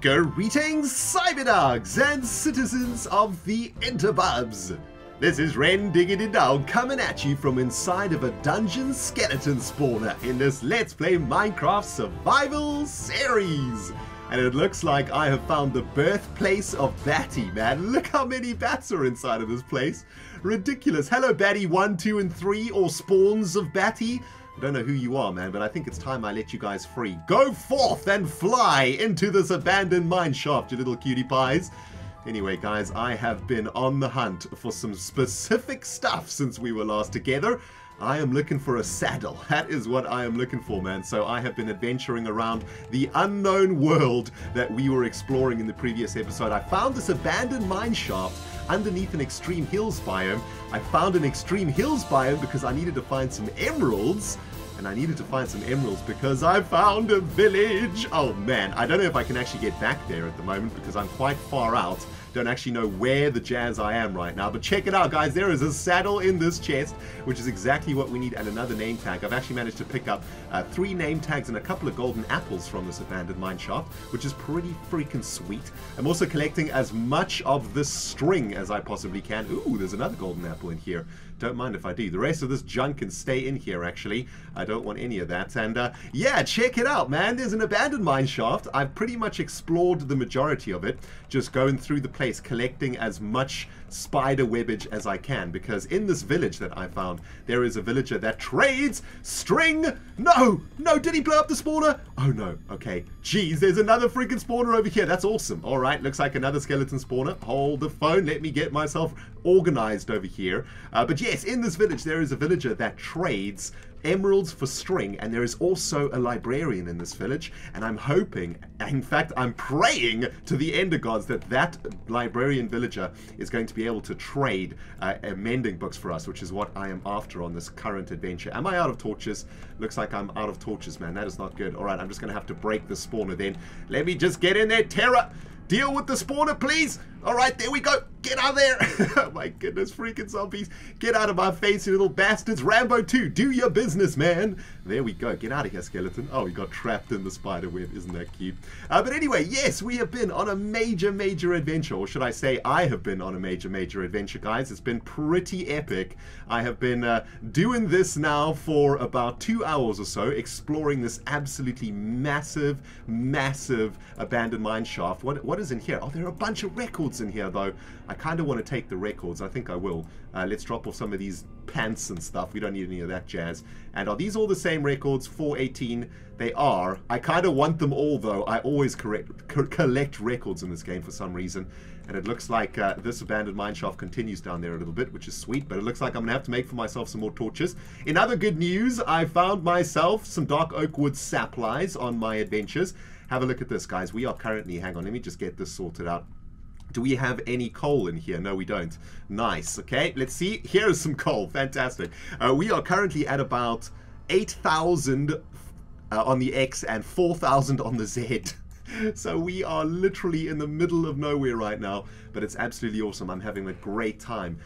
Greetings, CyberDogs and citizens of the Interbubs! This is Ren Diggity Dog coming at you from inside of a dungeon skeleton spawner in this Let's Play Minecraft Survival Series! And it looks like I have found the birthplace of Batty, man. Look how many bats are inside of this place. Ridiculous. Hello, Batty 1, 2, and 3, or spawns of Batty. I don't know who you are, man, but I think it's time I let you guys free. Go forth and fly into this abandoned mineshaft, you little cutie pies. Anyway, guys, I have been on the hunt for some specific stuff since we were last together. I am looking for a saddle. That is what I am looking for, man. So I have been adventuring around the unknown world that we were exploring in the previous episode. I found this abandoned mineshaft underneath an extreme hills biome. I found an extreme hills biome because I needed to find some emeralds. And I needed to find some emeralds because I found a village. Oh man, I don't know if I can actually get back there at the moment because I'm quite far out. Don't actually know where the jazz I am right now. But check it out, guys. There is a saddle in this chest, which is exactly what we need, and another name tag. I've actually managed to pick up 3 name tags and a couple of golden apples from this abandoned mineshaft, which is pretty freaking sweet. I'm also collecting as much of this string as I possibly can. Ooh, there's another golden apple in here. Don't mind if I do. The rest of this junk can stay in here, actually. I don't want any of that. And yeah, check it out, man. There's an abandoned mineshaft. I've pretty much explored the majority of it, just going through the place, collecting as much spider webbage as I can, because in this village that I found, there is a villager that trades string. No, did he blow up the spawner? Oh no, okay. Jeez, there's another freaking spawner over here. That's awesome. All right, looks like another skeleton spawner. Hold the phone. Let me get myself organized over here. But yeah, yes, in this village there is a villager that trades emeralds for string, and there is also a librarian in this village, and I'm hoping, in fact I'm praying to the Ender Gods that that librarian villager is going to be able to trade mending books for us, which is what I am after on this current adventure. Am I out of torches? Looks like I'm out of torches, man. That is not good. Alright, I'm just going to have to break the spawner then. Let me just get in there, Terra! Deal with the spawner, please! Alright, there we go! Get out of there! Oh my goodness, freaking zombies! Get out of my face, you little bastards! Rambo 2, do your business, man! There we go, get out of here, skeleton. Oh, he got trapped in the spider web, isn't that cute? But anyway, yes, we have been on a major, major adventure, or should I say, I have been on a major, major adventure, guys. It's been pretty epic. I have been doing this now for about 2 hours or so, exploring this absolutely massive, massive abandoned mineshaft. What is in here? Oh, there are a bunch of records in here, though. I kind of want to take the records. I think I will. Let's drop off some of these pants and stuff. We don't need any of that jazz. And are these all the same records? 418. They are. I kind of want them all, though. I always collect records in this game for some reason. And it looks like this abandoned mineshaft continues down there a little bit, which is sweet. But it looks like I'm going to have to make for myself some more torches. In other good news, I found myself some dark oak wood saplings on my adventures. Have a look at this, guys. We are currently... Hang on, let me just get this sorted out. Do we have any coal in here? No, we don't. Nice. Okay, let's see. Here is some coal. Fantastic. We are currently at about 8,000 on the X and 4,000 on the Z. So we are literally in the middle of nowhere right now, but it's absolutely awesome. I'm having a great time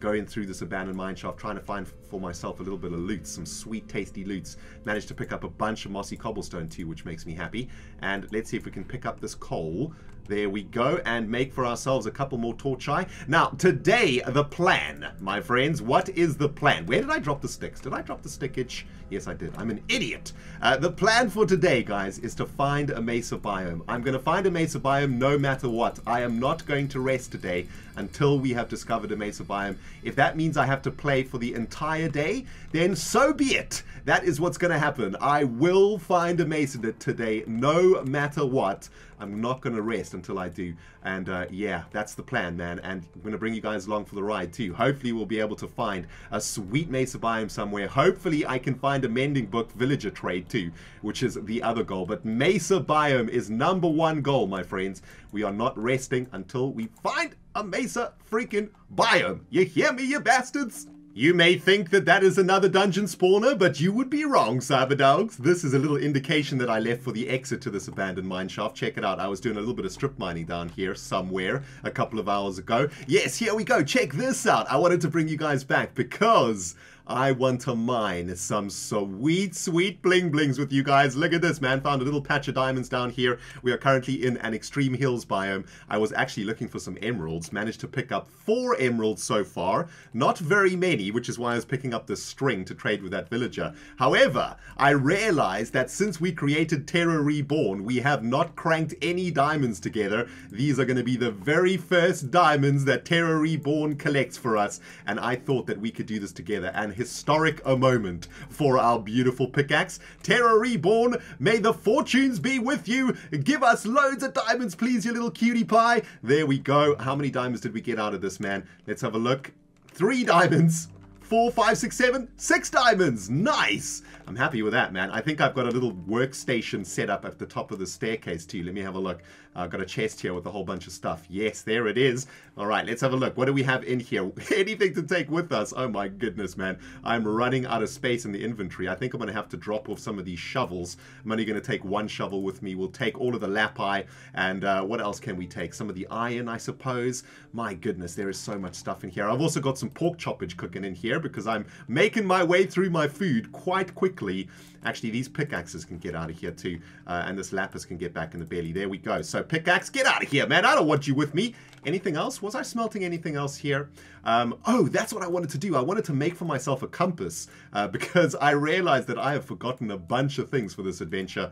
going through this abandoned mineshaft, trying to find for myself a little bit of loot, some sweet, tasty loots. Managed to pick up a bunch of mossy cobblestone too, which makes me happy. And let's see if we can pick up this coal. There we go, and make for ourselves a couple more torchi. Now, today, the plan, my friends. What is the plan? Where did I drop the sticks? Did I drop the stickage? Yes, I did. I'm an idiot. The plan for today, guys, is to find a mesa biome. I'm going to find a mesa biome no matter what. I am not going to rest today until we have discovered a mesa biome. If that means I have to play for the entire day, then so be it. That is what's going to happen. I will find a mesa today no matter what. I'm not going to rest until I do. And yeah, that's the plan, man. And I'm going to bring you guys along for the ride too. Hopefully we'll be able to find a sweet mesa biome somewhere. Hopefully I can find a mending book villager trade too, which is the other goal. But mesa biome is number one goal, my friends. We are not resting until we find a mesa freaking biome. You hear me, you bastards? You may think that that is another dungeon spawner, but you would be wrong, CyberDogs. This is a little indication that I left for the exit to this abandoned mineshaft. Check it out. I was doing a little bit of strip mining down here somewhere a couple of hours ago. Yes, here we go. Check this out. I wanted to bring you guys back because I want to mine some sweet, sweet bling blings with you guys. Look at this, man. Found a little patch of diamonds down here. We are currently in an extreme hills biome. I was actually looking for some emeralds. Managed to pick up 4 emeralds so far. Not very many, which is why I was picking up this string to trade with that villager. However, I realized that since we created Terra Reborn, we have not cranked any diamonds together. These are going to be the very first diamonds that Terra Reborn collects for us. And I thought that we could do this together. An historic moment for our beautiful pickaxe. Terra Reborn, may the fortunes be with you. Give us loads of diamonds, please, you little cutie pie. There we go. How many diamonds did we get out of this, man? Let's have a look. 3 diamonds. 4, 5, 6, 7, 6 diamonds. Nice. I'm happy with that, man. I think I've got a little workstation set up at the top of the staircase too. Let me have a look. I've got a chest here with a whole bunch of stuff. Yes, there it is. All right, let's have a look. What do we have in here? Anything to take with us? Oh my goodness, man. I'm running out of space in the inventory. I think I'm going to have to drop off some of these shovels. I'm only going to take 1 shovel with me. We'll take all of the lapis and what else can we take? Some of the iron, I suppose. My goodness, there is so much stuff in here. I've also got some pork choppage cooking in here, because I'm making my way through my food quite quickly. Actually, these pickaxes can get out of here too, and this lapis can get back in the belly. There we go. So pickaxe, get out of here, man. I don't want you with me. Anything else? Was I smelting anything else here? Oh, that's what I wanted to do. I wanted to make for myself a compass, because I realized that I have forgotten a bunch of things for this adventure.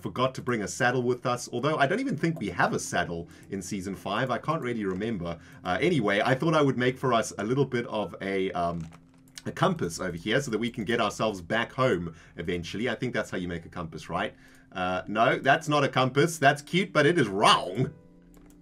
Forgot to bring a saddle with us, although I don't even think we have a saddle in Season 5. I can't really remember. Anyway, I thought I would make for us a little bit of a compass over here so that we can get ourselves back home eventually. I think that's how you make a compass, right? No, that's not a compass. That's cute, but it is wrong.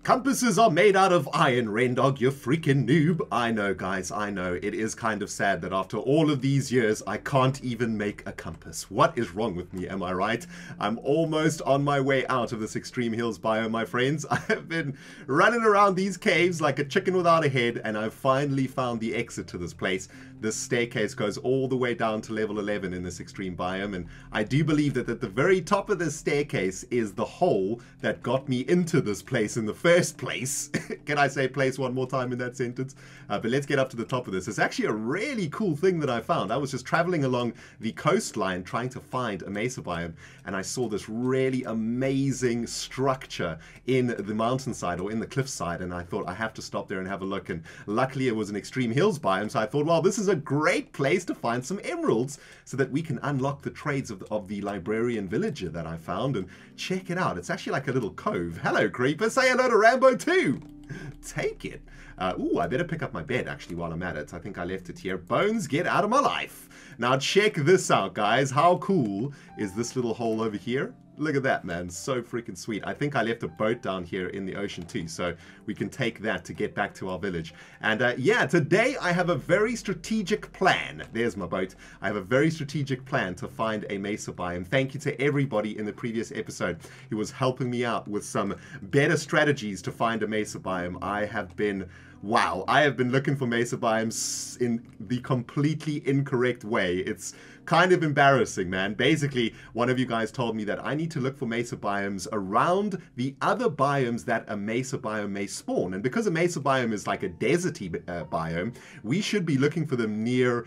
Compasses are made out of iron, Rendog, you freaking noob. I know, guys, I know. It is kind of sad that after all of these years, I can't even make a compass. What is wrong with me, am I right? I'm almost on my way out of this extreme hills biome, my friends. I have been running around these caves like a chicken without a head, and I've finally found the exit to this place. This staircase goes all the way down to level 11 in this extreme biome, and I do believe that at the very top of this staircase is the hole that got me into this place in the first place. Can I say place 1 more time in that sentence? But let's get up to the top of this. It's actually a really cool thing that I found. I was just traveling along the coastline trying to find a mesa biome, and I saw this really amazing structure in the mountainside or in the cliffside, and I thought I have to stop there and have a look. And luckily it was an extreme hills biome, so I thought, wow, this is a great place to find some emeralds so that we can unlock the trades of the librarian villager that I found. And check it out. It's actually like a little cove. Hello, creeper. Say hello to Rambo 2. Take it. Ooh, I better pick up my bed, actually, while I'm at it. I think I left it here. Bones, get out of my life. Now, check this out, guys. How cool is this little hole over here? Look at that, man. So freaking sweet. I think I left a boat down here in the ocean too, so we can take that to get back to our village. And yeah, today I have a very strategic plan. There's my boat. I have a very strategic plan to find a mesa biome. Thank you to everybody in the previous episode who was helping me out with some better strategies to find a mesa biome. I have been... wow, I have been looking for mesa biomes in the completely incorrect way. It's kind of embarrassing, man. Basically, one of you guys told me that I need to look for mesa biomes around the other biomes that a mesa biome may spawn. And because a mesa biome is like a deserty biome, we should be looking for them near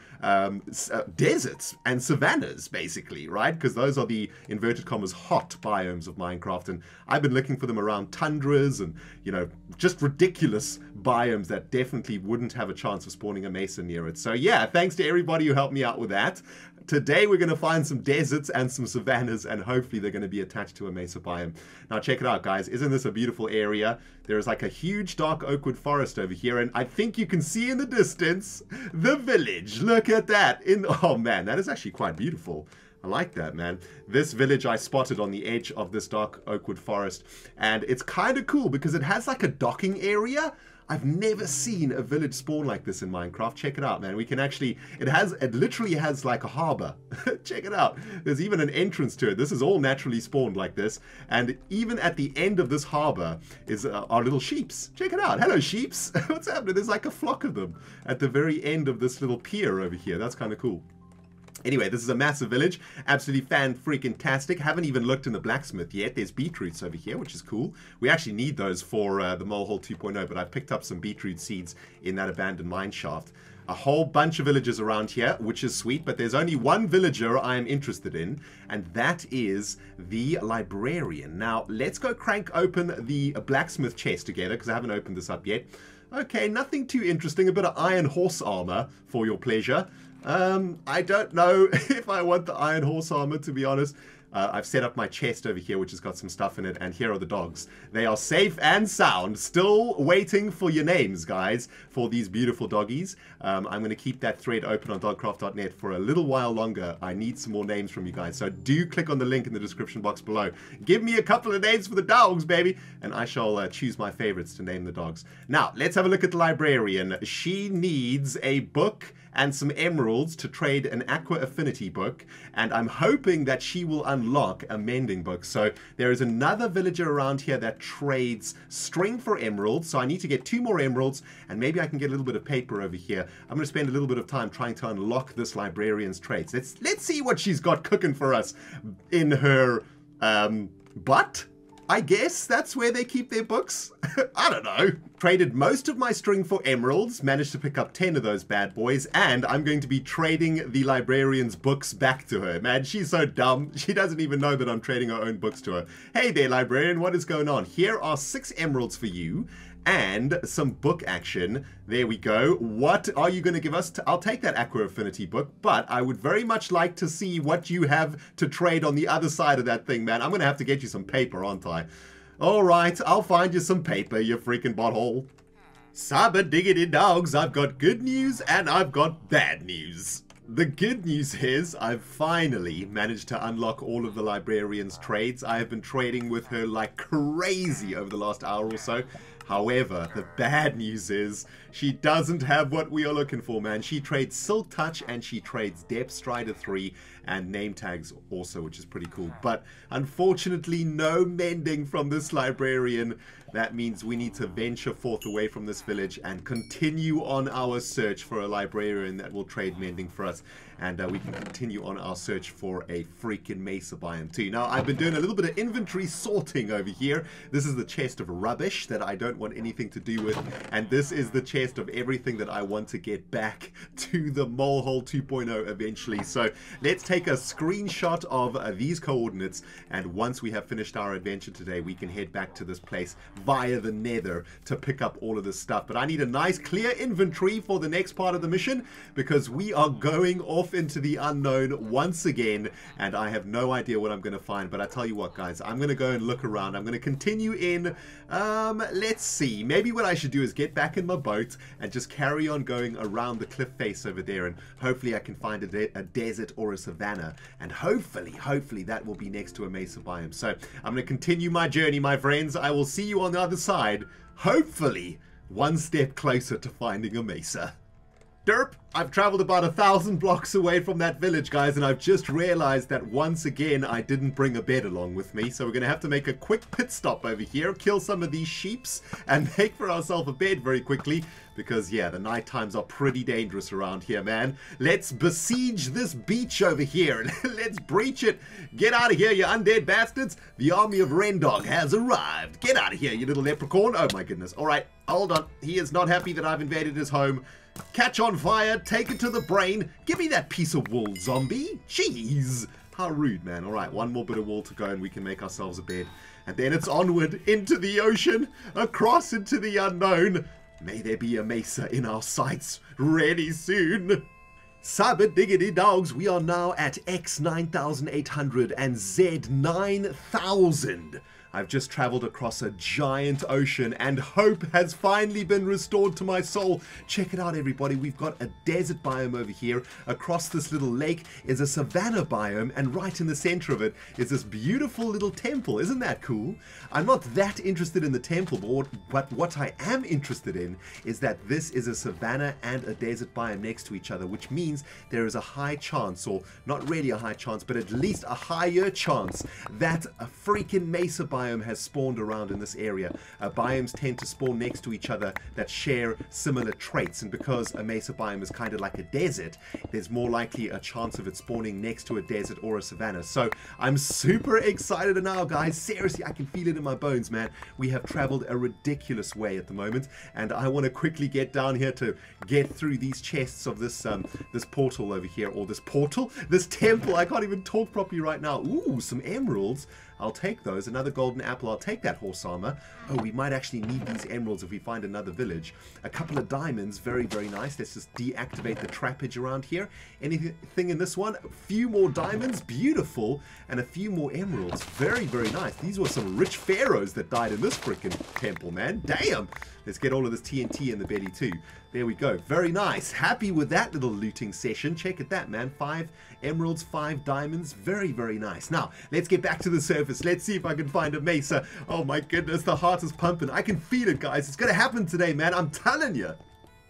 deserts and savannas, basically, right? Because those are the, inverted commas, hot biomes of Minecraft. And I've been looking for them around tundras and, you know, just ridiculous biomes that definitely wouldn't have a chance of spawning a mesa near it. So yeah, thanks to everybody who helped me out with that. Today we're going to find some deserts and some savannas, and hopefully they're going to be attached to a mesa biome. Now check it out, guys. Isn't this a beautiful area? There is like a huge dark oakwood forest over here, and I think you can see in the distance the village. Look at that. Oh man, that is actually quite beautiful. I like that, man. This village I spotted on the edge of this dark oakwood forest, and it's kind of cool because it has like a docking area. I've never seen a village spawn like this in Minecraft. Check it out, man. We can actually, it literally has like a harbor. Check it out. There's even an entrance to it. This is all naturally spawned like this. And even at the end of this harbor is our little sheeps. Check it out. Hello, sheeps. What's happening? There's like a flock of them at the very end of this little pier over here. That's kind of cool. Anyway, this is a massive village. Absolutely fan-freaking-tastic. Haven't even looked in the blacksmith yet. There's beetroots over here, which is cool. We actually need those for the Molehole 2.0, but I picked up some beetroot seeds in that abandoned mine shaft. a whole bunch of villagers around here, which is sweet, but there's only one villager I am interested in, and that is the librarian. Now, let's go crank open the blacksmith chest together, because I haven't opened this up yet. Okay, nothing too interesting. A bit of iron horse armor for your pleasure. I don't know if I want the iron horse armor, to be honest. I've set up my chest over here, which has got some stuff in it, and here are the dogs. They are safe and sound. Still waiting for your names, guys, for these beautiful doggies. I'm going to keep that thread open on Dogcraft.net for a little while longer. I need some more names from you guys, so do click on the link in the description box below. Give me a couple of names for the dogs, baby, and I shall choose my favorites to name the dogs. Now, let's have a look at the librarian. She needs a book and some emeralds to trade an aqua affinity book, and I'm hoping that she will unlock a mending book. So there is another villager around here that trades string for emeralds, so I need to get 2 more emeralds, and maybe I can get a little bit of paper over here. I'm gonna spend a little bit of time trying to unlock this librarian's traits. Let's see what she's got cooking for us in her butt. I guess that's where they keep their books. I don't know. Traded most of my string for emeralds, managed to pick up 10 of those bad boys, and I'm going to be trading the librarian's books back to her. Man, she's so dumb. She doesn't even know that I'm trading her own books to her. Hey there, librarian, what is going on? Here are 6 emeralds for you and some book action. There we go. What are you going to give us? I'll take that Aqua Affinity book, but I would very much like to see what you have to trade on the other side of that thing, man. I'm going to have to get you some paper, aren't I? All right, I'll find you some paper, you freaking butthole. Cyber Diggity Dogs, I've got good news and I've got bad news. The good news is I've finally managed to unlock all of the librarian's trades. I have been trading with her like crazy over the last hour or so. However, the bad news is she doesn't have what we are looking for, man. She trades Silk Touch and she trades Depth Strider 3 and name tags also, which is pretty cool. But unfortunately, no mending from this librarian. That means we need to venture forth away from this village and continue on our search for a librarian that will trade mending for us. And we can continue on our search for a freaking Mesa Biome too. Now, I've been doing a little bit of inventory sorting over here. This is the chest of rubbish that I don't want anything to do with. And this is the chest of everything that I want to get back to the Molehole 2.0 eventually. So let's take a screenshot of these coordinates. And once we have finished our adventure today, we can head back to this place via the nether to pick up all of this stuff. But I need a nice clear inventory for the next part of the mission, because we are going off into the unknown once again, and I have no idea what I'm going to find. But I tell you what, guys, I'm going to go and look around. I'm going to continue in, let's see, maybe what I should do is get back in my boat and just carry on going around the cliff face over there, and hopefully I can find a desert or a savanna, and hopefully that will be next to a mesa biome. So I'm going to continue my journey, my friends. I will see you on the other side, hopefully one step closer to finding a mesa. Derp! I've traveled about 1,000 blocks away from that village, guys, and I've just realized that once again I didn't bring a bed along with me, so we're gonna have to make a quick pit stop over here, kill some of these sheeps, and make for ourselves a bed very quickly, because yeah, the night times are pretty dangerous around here, man. Let's besiege this beach over here. Let's breach it. Get out of here, you undead bastards. The army of Ren Dog has arrived. Get out of here, you little leprechaun. Oh my goodness. All right, hold on. He is not happy that I've invaded his home. Catch on fire, take it to the brain. Give me that piece of wool, zombie. Jeez, how rude, man. All right, one more bit of wool to go and we can make ourselves a bed. And then it's onward into the ocean, across into the unknown. May there be a mesa in our sights really soon. Cyber Diggity Dogs, we are now at X9800 and Z9000. I've just traveled across a giant ocean and hope has finally been restored to my soul. Check it out, everybody. We've got a desert biome over here. Across this little lake is a savanna biome, and right in the center of it is this beautiful little temple. Isn't that cool? I'm not that interested in the temple, but what I am interested in is that this is a savanna and a desert biome next to each other, which means there is a high chance, or not really a high chance, but at least a higher chance that a freaking mesa biome biome has spawned around in this area. Biomes tend to spawn next to each other that share similar traits, and because a mesa biome is kind of like a desert, there's more likely a chance of it spawning next to a desert or a savanna. So I'm super excited now, guys. Seriously, I can feel it in my bones, man. We have traveled a ridiculous way at the moment, and I want to quickly get down here to get through these chests of this this portal over here, or this portal, this temple. I can't even talk properly right now. Ooh, some emeralds. I'll take those. Another golden apple. I'll take that horse armor. Oh, we might actually need these emeralds if we find another village. A couple of diamonds. Very, very nice. Let's just deactivate the trappage around here. Anything in this one? A few more diamonds. Beautiful. And a few more emeralds. Very, very nice. These were some rich pharaohs that died in this freaking temple, man. Damn. Let's get all of this TNT in the belly too. There we go. Very nice. Happy with that little looting session. Check at that, man. 5 emeralds, 5 diamonds. Very, very nice. Now, let's get back to the surface. Let's see if I can find a mesa. Oh my goodness, the heart is pumping. I can feel it, guys. It's going to happen today, man. I'm telling you.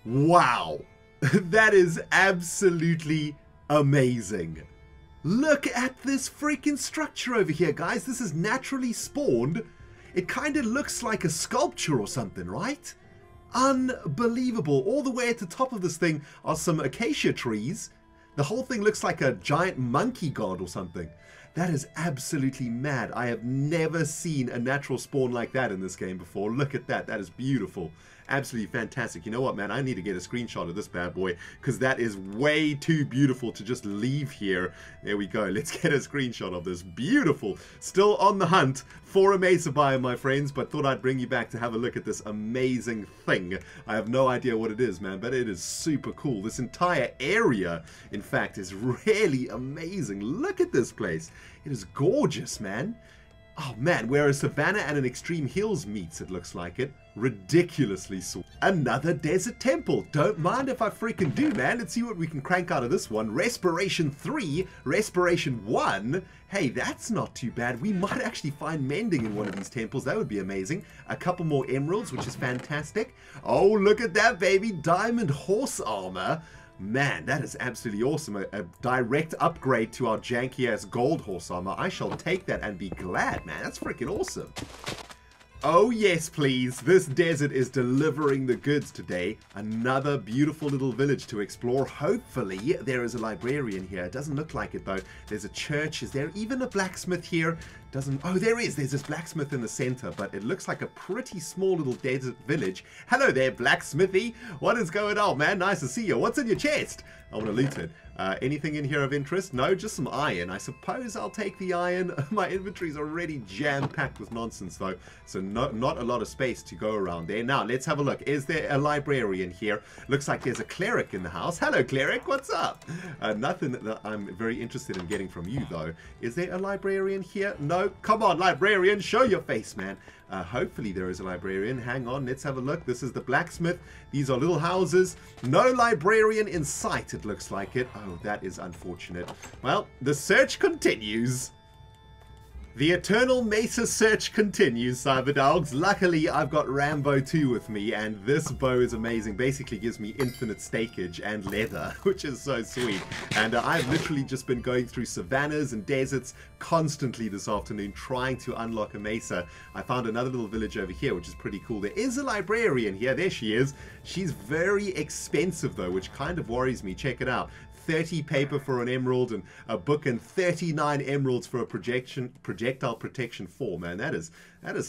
Wow. That is absolutely amazing. Look at this freaking structure over here, guys. This is naturally spawned. It kind of looks like a sculpture or something, right? Unbelievable. All the way at the top of this thing are some acacia trees. The whole thing looks like a giant monkey god or something. That is absolutely mad. I have never seen a natural spawn like that in this game before. Look at that. That is beautiful. Absolutely fantastic. You know what, man? I need to get a screenshot of this bad boy, because that is way too beautiful to just leave here. There we go. Let's get a screenshot of this. Beautiful. Still on the hunt for a mesa biome, my friends, but thought I'd bring you back to have a look at this amazing thing. I have no idea what it is, man, but it is super cool. This entire area, in fact, is really amazing. Look at this place. It is gorgeous, man. Oh, man, where a savanna and an extreme hills meets, it looks like it. Ridiculously sweet. Another desert temple. Don't mind if I freaking do, man. Let's see what we can crank out of this one. Respiration 3, Respiration 1. Hey, that's not too bad. We might actually find mending in one of these temples. That would be amazing. A couple more emeralds, which is fantastic. Oh, look at that, baby. Diamond horse armor. Man, that is absolutely awesome. A direct upgrade to our janky-ass gold horse armor. I shall take that and be glad, man. That's freaking awesome. Oh, yes, please. This desert is delivering the goods today. Another beautiful little village to explore. Hopefully, there is a librarian here. It doesn't look like it, though. There's a church. Is there even a blacksmith here? Doesn't... Oh, there is. There's this blacksmith in the center, but it looks like a pretty small little desert village. Hello there, blacksmithy. What is going on, man? Nice to see you. What's in your chest? I want to loot it. Anything in here of interest? No, just some iron. I suppose I'll take the iron. My inventory's already jam-packed with nonsense, though, so not a lot of space to go around there. Now, let's have a look. Is there a librarian here? Looks like there's a cleric in the house. Hello, cleric. What's up? Nothing that I'm very interested in getting from you, though. Is there a librarian here? No. Come on, librarian. Show your face, man. Hopefully there is a librarian. Hang on, let's have a look. This is the blacksmith. These are little houses. No librarian in sight, it looks like it. Oh, that is unfortunate. Well, the search continues. The Eternal Mesa search continues, CyberDogs. Luckily, I've got Rambo 2 with me, and this bow is amazing. Basically gives me infinite stackage and leather, which is so sweet. And I've literally just been going through savannas and deserts constantly this afternoon, trying to unlock a mesa. I found another little village over here, which is pretty cool. There is a librarian here. There she is. She's very expensive, though, which kind of worries me. Check it out. 30 paper for an emerald and a book, and 39 emeralds for a projectile protection 4, man. That is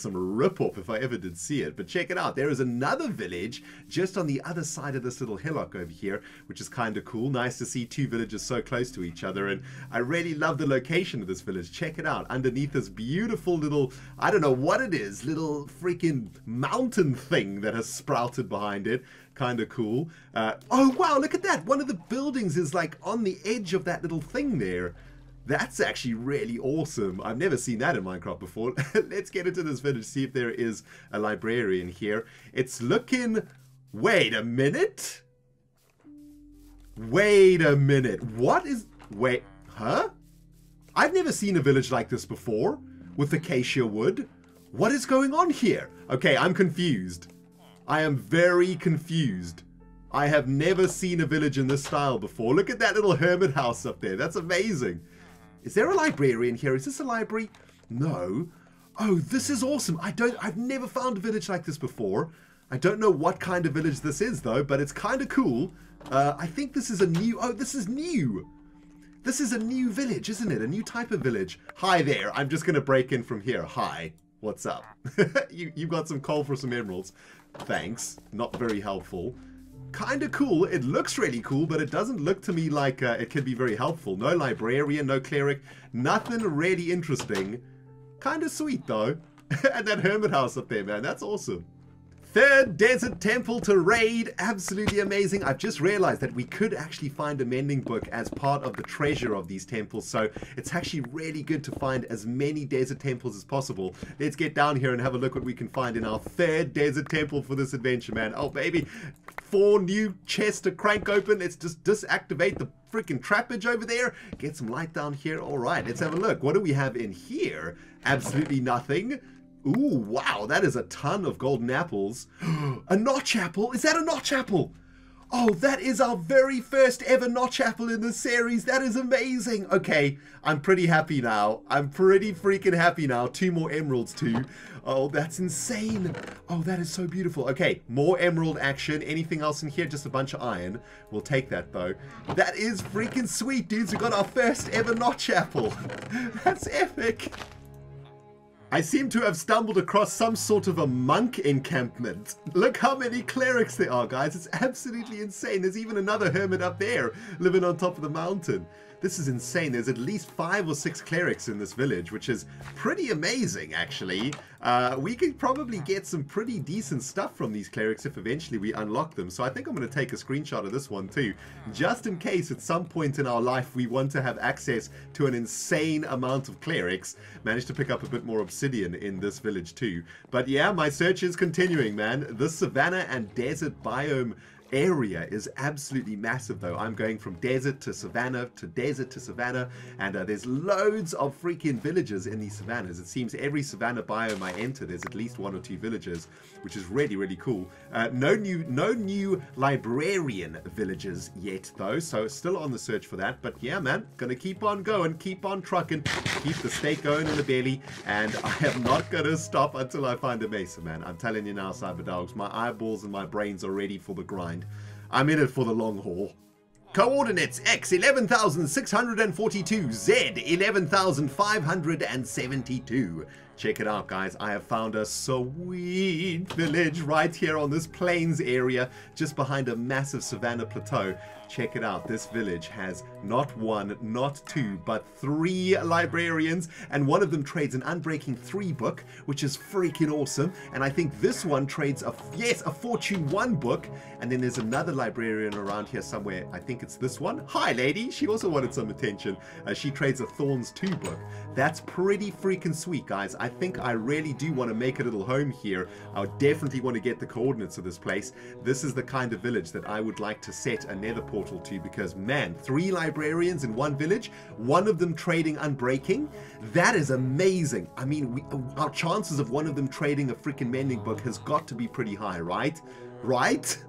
some rip-off if I ever did see it. But check it out. There is another village just on the other side of this little hillock over here, which is kind of cool. Nice to see two villages so close to each other. And I really love the location of this village. Check it out. Underneath this beautiful little, I don't know what it is, little freaking mountain thing that has sprouted behind it. Kind of cool. Oh, wow, look at that. One of the buildings is like on the edge of that little thing there. That's actually really awesome. I've never seen that in Minecraft before. Let's get into this village, see if there is a librarian here. It's looking... Wait a minute. Wait a minute. What is... Wait, huh? I've never seen a village like this before with acacia wood. What is going on here? Okay, I'm confused. I am very confused. I have never seen a village in this style before. Look at that little hermit house up there. That's amazing. Is there a librarian here? Is this a library? No. Oh, this is awesome. I've never found a village like this before. I don't know what kind of village this is though, but it's kind of cool. I think this is a new, oh, this is new. This is a new village, isn't it? A new type of village. Hi there, I'm just gonna break in from here. Hi, what's up? You've got some coal for some emeralds. Thanks, not very helpful. Kind of cool. It looks really cool, but it doesn't look to me like it could be very helpful. No librarian, no cleric, nothing really interesting. Kind of sweet though. And that hermit house up there, man, that's awesome. Third desert temple to raid, absolutely amazing. I've just realized that we could actually find a mending book as part of the treasure of these temples, so it's actually really good to find as many desert temples as possible. Let's get down here and have a look what we can find in our third desert temple for this adventure, man. Oh baby, 4 new chests to crank open. Let's just disactivate the freaking trappage over there. Get some light down here. All right, let's have a look. What do we have in here? Absolutely nothing. Ooh, wow, that is a ton of golden apples. A notch apple? Is that a notch apple? Oh, that is our very first ever notch apple in the series. That is amazing. Okay, I'm pretty happy now. I'm pretty freaking happy now. 2 more emeralds too. Oh, that's insane. Oh, that is so beautiful. Okay, more emerald action. Anything else in here? Just a bunch of iron. We'll take that though. That is freaking sweet, dudes. We got our first ever notch apple. That's epic. I seem to have stumbled across some sort of a monk encampment. Look how many clerics there are, guys. It's absolutely insane. There's even another hermit up there living on top of the mountain. This is insane. There's at least 5 or 6 clerics in this village, which is pretty amazing, actually. We could probably get some pretty decent stuff from these clerics if eventually we unlock them. So I think I'm going to take a screenshot of this one too, just in case at some point in our life we want to have access to an insane amount of clerics. Managed to pick up a bit more obsidian in this village too. But yeah, my search is continuing, man. This savannah and desert biome area is absolutely massive though. I'm going from desert to savannah to desert to savannah, and there's loads of freaking villages in these savannas. It seems every savannah biome I enter, there's at least 1 or 2 villages, which is really, really cool. No new librarian villages yet though, so still on the search for that. But yeah, man, gonna keep on going, keep on trucking, keep the steak going in the belly, and I am not gonna stop until I find a mesa, man. I'm telling you now, CyberDogs, my eyeballs and my brains are ready for the grind. I'm in it for the long haul. Coordinates X 11,642, Z 11,572. Check it out, guys. I have found a sweet village right here on this plains area, just behind a massive savanna plateau. Check it out. This village has not 1, not 2, but 3 librarians, and one of them trades an Unbreaking 3 book, which is freaking awesome. And I think this one trades a Fortune 1 book. And then there's another librarian around here somewhere. I think it's this one. Hi, lady. She also wanted some attention. She trades a Thorns 2 book. That's pretty freaking sweet, guys. I think I really do want to make a little home here. I would definitely want to get the coordinates of this place. This is the kind of village that I would like to set a nether portal to, because man, 3 librarians in one village, one of them trading Unbreaking. That is amazing. I mean, our chances of one of them trading a freaking mending book has got to be pretty high, right?